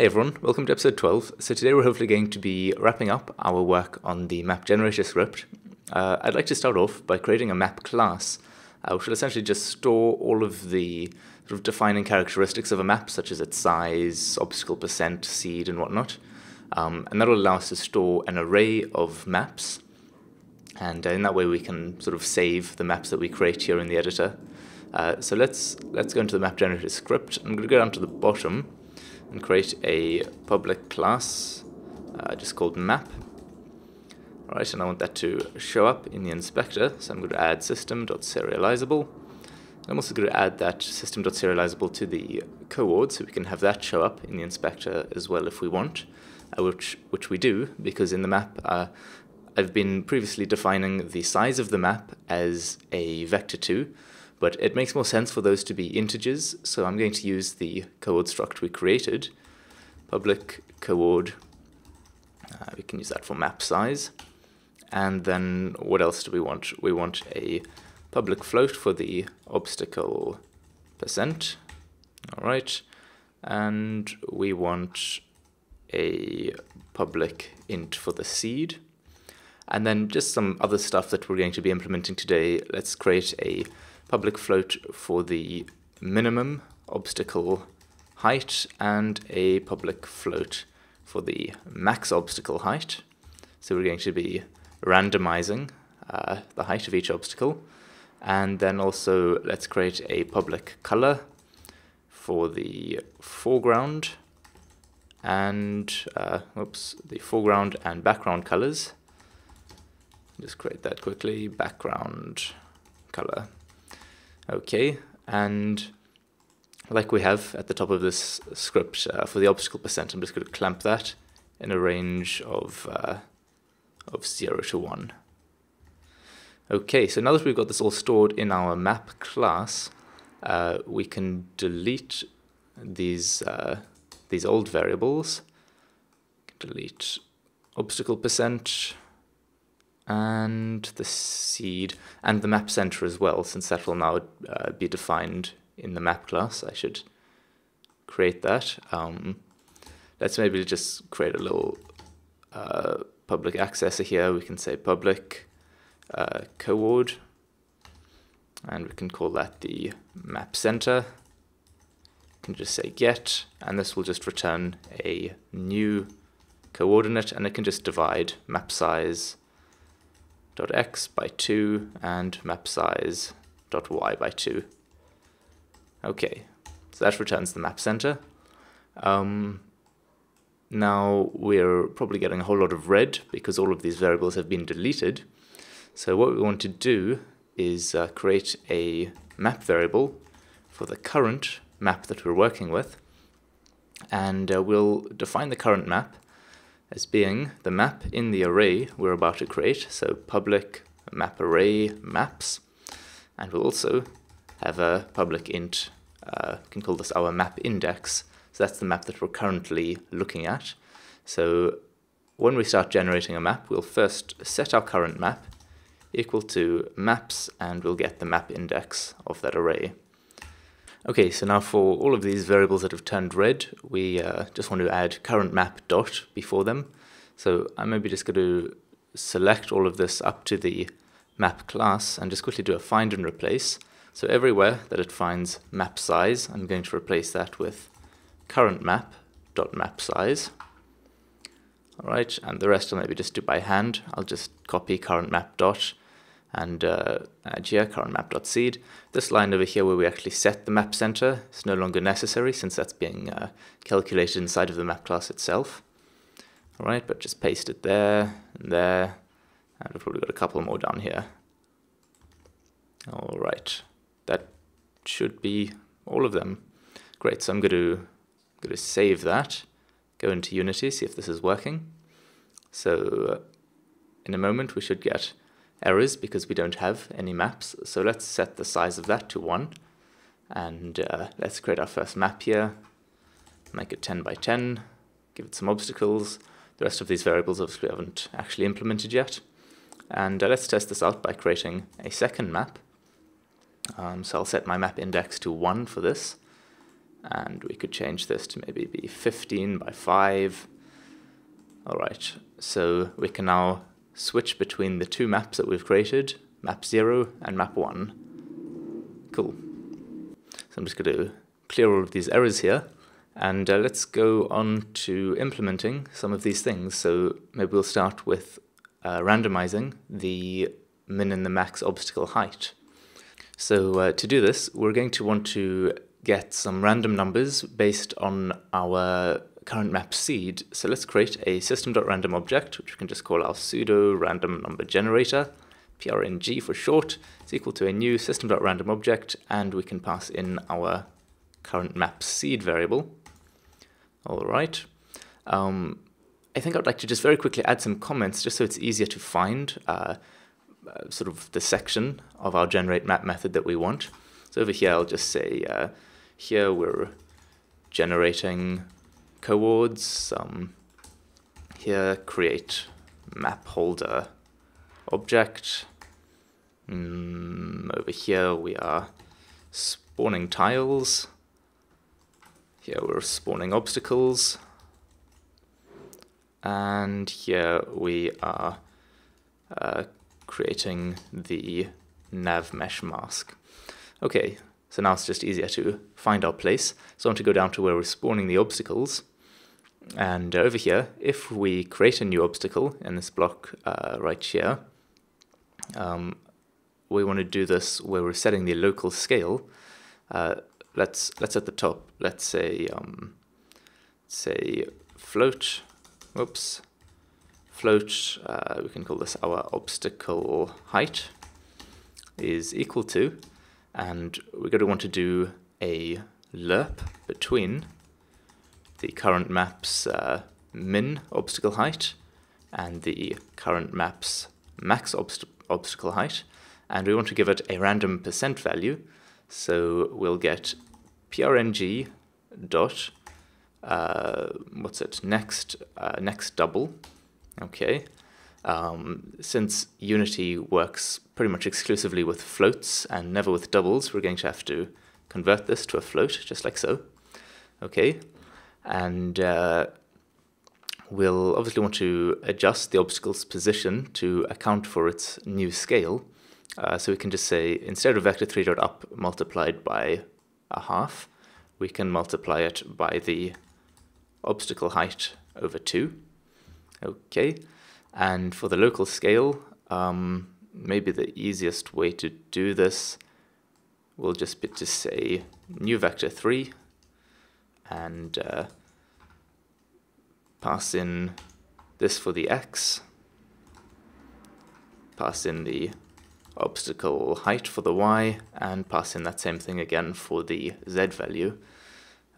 Hey everyone, welcome to episode 12. So today we're hopefully going to be wrapping up our work on the map generator script. I'd like to start off by creating a map class, which will essentially just store all of the sort of defining characteristics of a map, such as its size, obstacle percent, seed, and whatnot. And that will allow us to store an array of maps. And in that way we can sort of save the maps that we create here in the editor. So let's go into the map generator script. I'm going to go down to the bottom and create a public class just called map. All right, and I want that to show up in the inspector, so I'm going to add system.serializable. I'm also going to add that system.serializable to the coord, so we can have that show up in the inspector as well if we want, which we do, because in the map I've been previously defining the size of the map as a vector2, but it makes more sense for those to be integers, so I'm going to use the coord struct we created, public coord, we can use that for map size, and then what else do we want? We want a public float for the obstacle percent, alright, and we want a public int for the seed, and then just some other stuff that we're going to be implementing today. Let's create a public float for the minimum obstacle height and a public float for the max obstacle height. So we're going to be randomizing the height of each obstacle. And then also let's create a public color for the foreground and the foreground and background colors. Just create that quickly, background color. Okay, and like we have at the top of this script for the obstacle percent, I'm just going to clamp that in a range of 0 to 1. Okay, so now that we've got this all stored in our map class, we can delete these old variables. Delete obstacle percent and the seed, and the map center as well, since that will now be defined in the map class. I should create that. Let's maybe just create a little public accessor here. We can say public coord, and we can call that the map center. We can just say get, and this will just return a new coordinate, and it can just divide map size .x by 2 and map size .y by 2. Okay, so that returns the map center. Now we're probably getting a whole lot of red because all of these variables have been deleted. So what we want to do is create a map variable for the current map that we're working with, and we'll define the current map as being the map in the array we're about to create, so public map array maps, and we'll also have a public int, we can call this our map index, so that's the map that we're currently looking at. So when we start generating a map, we'll first set our current map equal to maps, and we'll get the map index of that array. Okay, so now for all of these variables that have turned red, we just want to add current map dot before them. So I'm maybe just going to select all of this up to the map class and just quickly do a find and replace. So everywhere that it finds map size, I'm going to replace that with current map dot map size. All right, and the rest I'll maybe just do by hand. I'll just copy current map dot and add here current map dot seed. This line over here where we actually set the map center is no longer necessary, since that's being calculated inside of the map class itself. All right, but just paste it there and there, and we've probably got a couple more down here. All right, that should be all of them. Great, so I'm going to save that, go into Unity, see if this is working. So in a moment we should get errors because we don't have any maps, so let's set the size of that to 1, and let's create our first map here, make it 10 by 10, give it some obstacles. The rest of these variables obviously we haven't actually implemented yet, and let's test this out by creating a second map. So I'll set my map index to 1 for this, and we could change this to maybe be 15 by 5. Alright, so we can now switch between the two maps that we've created, map 0 and map 1. Cool. So I'm just going to clear all of these errors here, and let's go on to implementing some of these things. So maybe we'll start with randomizing the min and the max obstacle height. So to do this, we're going to want to get some random numbers based on our current map seed. So let's create a system.random object, which we can just call our pseudo random number generator, PRNG for short. It's equal to a new system.random object, and we can pass in our current map seed variable. All right. I think I'd like to just very quickly add some comments just so it's easier to find sort of the section of our generate map method that we want. So over here, I'll just say here we're generating coords. Here, create map holder object. Over here, we are spawning tiles. Here, we're spawning obstacles. And here we are creating the nav mesh mask. Okay, so now it's just easier to find our place. So I want to go down to where we're spawning the obstacles. And over here, if we create a new obstacle in this block right here, we want to do this where we're setting the local scale. Let's at the top, let's say float. Oops, float, we can call this our obstacle height, is equal to, and we're going to want to do a lerp between the current map's min obstacle height and the current map's max obstacle height, and we want to give it a random percent value, so we'll get prng dot next double. Okay, since Unity works pretty much exclusively with floats and never with doubles, we're going to have to convert this to a float, just like so. Okay, and we'll obviously want to adjust the obstacle's position to account for its new scale, so we can just say, instead of vector3.up multiplied by 1/2, we can multiply it by the obstacle height over 2. Okay, and for the local scale, maybe the easiest way to do this will just be to say new vector3 and pass in this for the x, pass in the obstacle height for the y, and pass in that same thing again for the z value.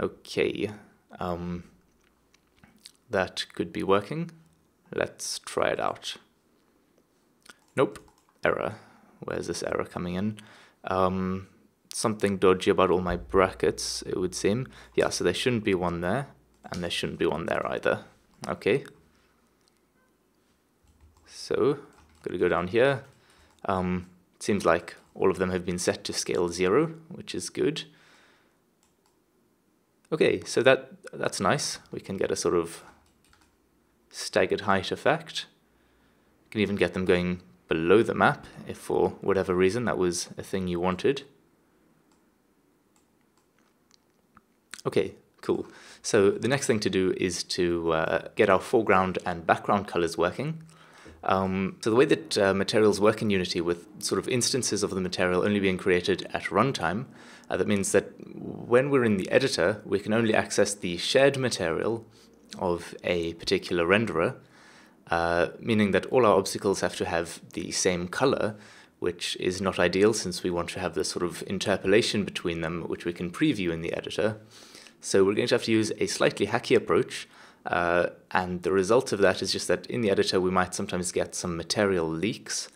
Okay, that could be working. Let's try it out. Nope, error. Where's this error coming in? Something dodgy about all my brackets, it would seem. Yeah, so there shouldn't be one there, and there shouldn't be one there either. Okay. So, gonna go down here. It seems like all of them have been set to scale 0, which is good. Okay, so that's nice. We can get a sort of staggered height effect. You can even get them going below the map if for whatever reason that was a thing you wanted. Okay, cool. So the next thing to do is to get our foreground and background colors working. So the way that materials work in Unity, with sort of instances of the material only being created at runtime, that means that when we're in the editor, we can only access the shared material of a particular renderer, meaning that all our obstacles have to have the same color, which is not ideal since we want to have this sort of interpolation between them, which we can preview in the editor. So we're going to have to use a slightly hacky approach, and the result of that is just that in the editor we might sometimes get some material leaks,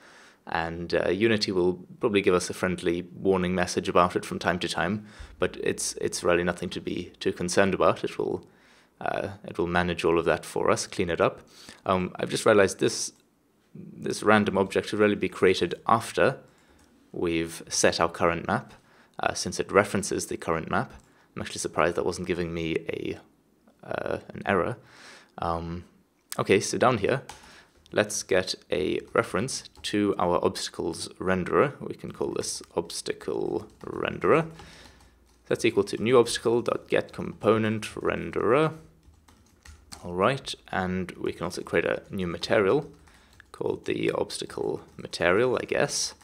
and Unity will probably give us a friendly warning message about it from time to time, but it's really nothing to be too concerned about. It will manage all of that for us, clean it up. I've just realized this random object should really be created after we've set our current map, since it references the current map. I'm actually surprised that wasn't giving me a an error. Okay, so down here, let's get a reference to our obstacles renderer. We can call this obstacle renderer. That's equal to new obstacle dot get component renderer. All right, and we can also create a new material called the obstacle material, I guess.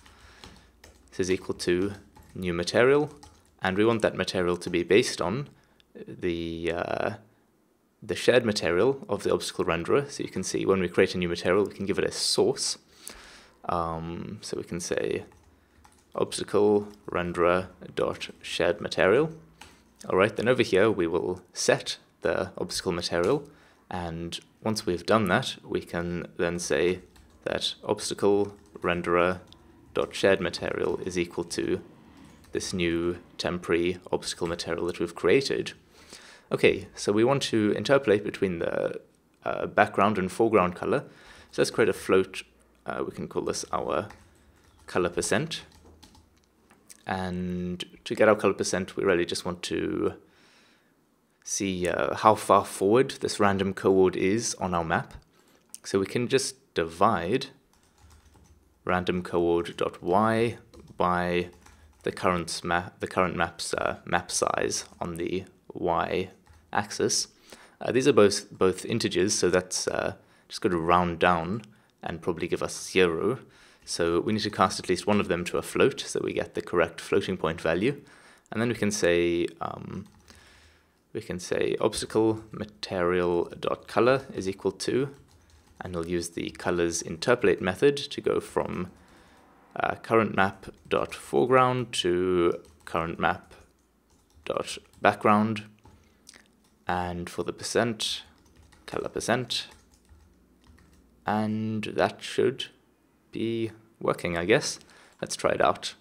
This is equal to new material, and we want that material to be based on the shared material of the obstacle renderer. So you can see when we create a new material, we can give it a source. So we can say obstacle renderer dot shared material. All right, then over here we will set the obstacle material. And once we've done that, we can then say that obstacle renderer.shared material is equal to this new temporary obstacle material that we've created. Okay, so we want to interpolate between the background and foreground color. So let's create a float. We can call this our color percent. And to get our color percent, we really just want to see how far forward this random cohort is on our map. So we can just divide random cohort.y by the current map's map size on the y-axis. These are both integers, so that's just going to round down and probably give us 0. So we need to cast at least one of them to a float so we get the correct floating point value. And then we can say obstacle material.color is equal to, and we'll use the colors interpolate method to go from current map.foreground to current map.background. And for the percent, color percent. And that should be working, I guess. Let's try it out.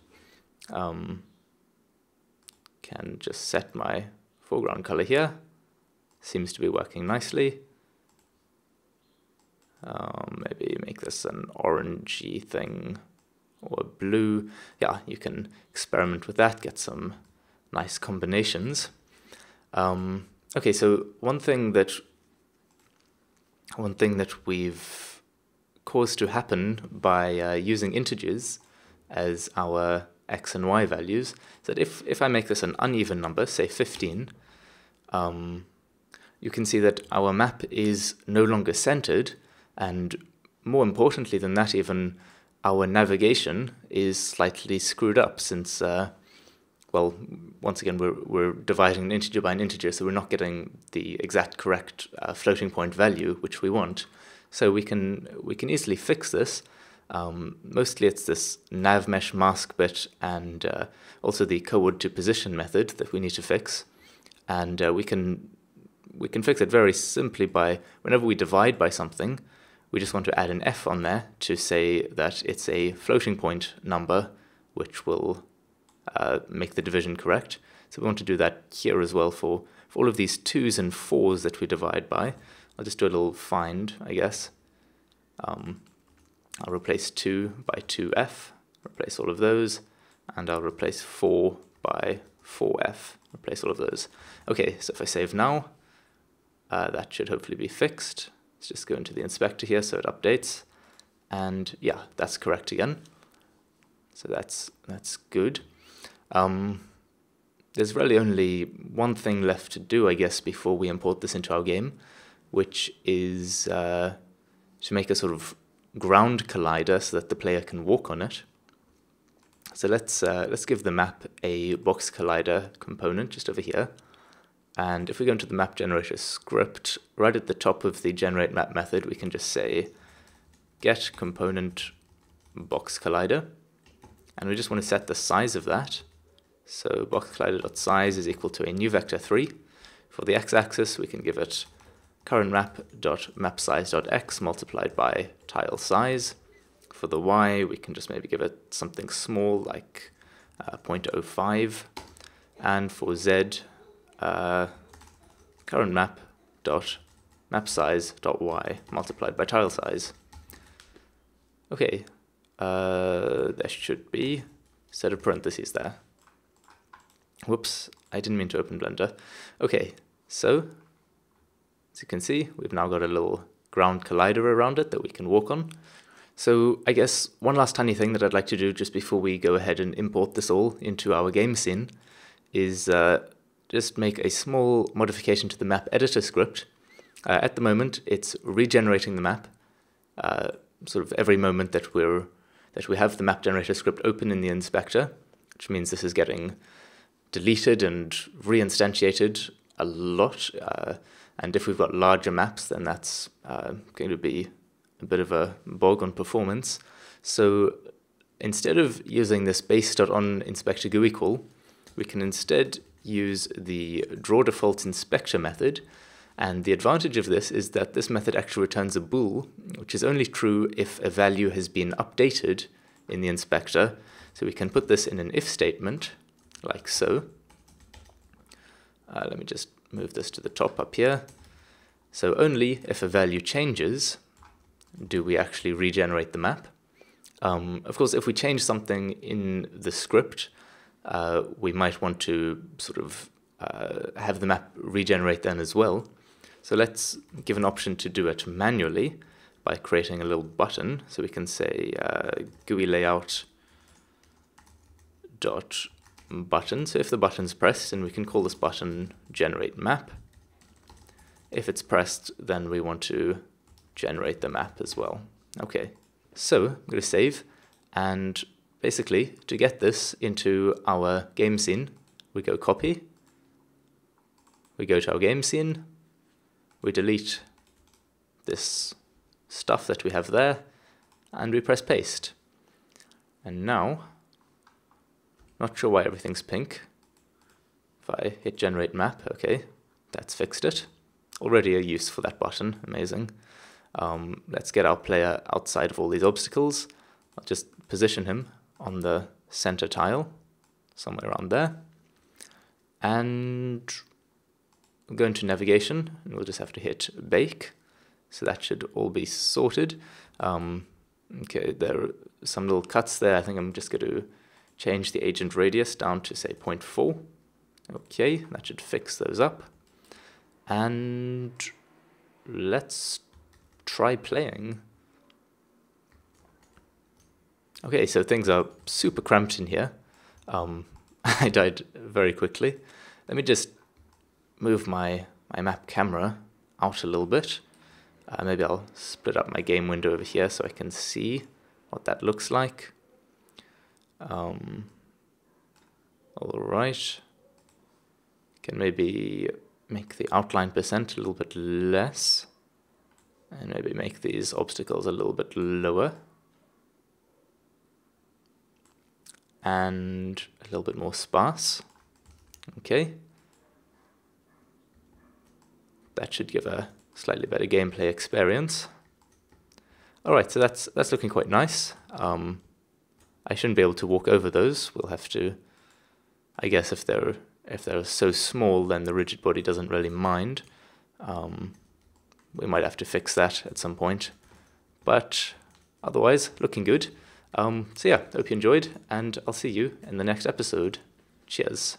Can just set my foreground color here. Seems to be working nicely. Maybe make this an orangey thing or blue. Yeah, you can experiment with that, get some nice combinations. Okay, so one thing that we've caused to happen by using integers as our x and y values, so that if I make this an uneven number, say 15, you can see that our map is no longer centered, and more importantly than that even, our navigation is slightly screwed up since, well, once again, we're dividing an integer by an integer, so we're not getting the exact correct floating point value which we want. So we can easily fix this. Mostly it's this nav mesh mask bit and also the cohort to position method that we need to fix, and we can fix it very simply by whenever we divide by something, we just want to add an f on there to say that it's a floating point number, which will make the division correct. So we want to do that here as well for all of these 2s and 4s that we divide by. I'll just do a little find, I guess. I'll replace 2 by 2f, replace all of those, and I'll replace 4 by 4f, replace all of those. Okay, so if I save now, that should hopefully be fixed. Let's just go into the inspector here so it updates. And yeah, that's correct again. So that's good. There's really only one thing left to do, I guess, before we import this into our game, which is to make a sort of ground collider so that the player can walk on it. So let's give the map a box collider component just over here. And if we go into the map generator script, right at the top of the generate map method, we can just say get component box collider, and we just want to set the size of that. So box collider.size is equal to a new vector 3. For the x-axis, we can give it current map.mapsize.x multiplied by tile size. For the y, we can just maybe give it something small like 0.05. And for z, current map.mapsize.y multiplied by tile size. Okay, there should be a set of parentheses there. Whoops, I didn't mean to open Blender. Okay, so as you can see, we've now got a little ground collider around it that we can walk on. So I guess one last tiny thing that I'd like to do just before we go ahead and import this all into our game scene is just make a small modification to the map editor script. At the moment, it's regenerating the map. Sort of every moment that we have the map generator script open in the inspector, which means this is getting deleted and reinstantiated a lot. And if we've got larger maps, then that's going to be a bit of a bog on performance. So instead of using this base.on inspector GUI call, we can instead use the drawDefaultInspector method. And the advantage of this is that this method actually returns a bool, which is only true if a value has been updated in the inspector. So we can put this in an if statement, like so. Let me just move this to the top up here. So only if a value changes do we actually regenerate the map. Of course, if we change something in the script, we might want to sort of have the map regenerate then as well. So let's give an option to do it manually by creating a little button. So we can say GUI layout dot button. So if the button's pressed, then we can call this button generate map. If it's pressed, then we want to generate the map as well. Okay, so I'm going to save, and basically to get this into our game scene, we go copy, we go to our game scene, we delete this stuff that we have there, and we press paste. And now, not sure why everything's pink. If I hit generate map, okay, that's fixed it. Already a use for that button, amazing. Let's get our player outside of all these obstacles. I'll just position him on the center tile, somewhere around there. And we'll go into navigation, and we'll just have to hit bake. So that should all be sorted. Okay, there are some little cuts there. I think I'm just going to change the agent radius down to, say, 0.4. Okay, that should fix those up. And let's try playing. Okay, so things are super cramped in here. I died very quickly. Let me just move my map camera out a little bit. Maybe I'll split up my game window over here so I can see what that looks like. All right. Can maybe make the outline percent a little bit less. And maybe make these obstacles a little bit lower. And a little bit more sparse. Okay. That should give a slightly better gameplay experience. Alright, so that's looking quite nice. I shouldn't be able to walk over those. We'll have to, I guess, if they're so small, then the rigid body doesn't really mind. We might have to fix that at some point. But otherwise, looking good. So yeah, hope you enjoyed, and I'll see you in the next episode. Cheers.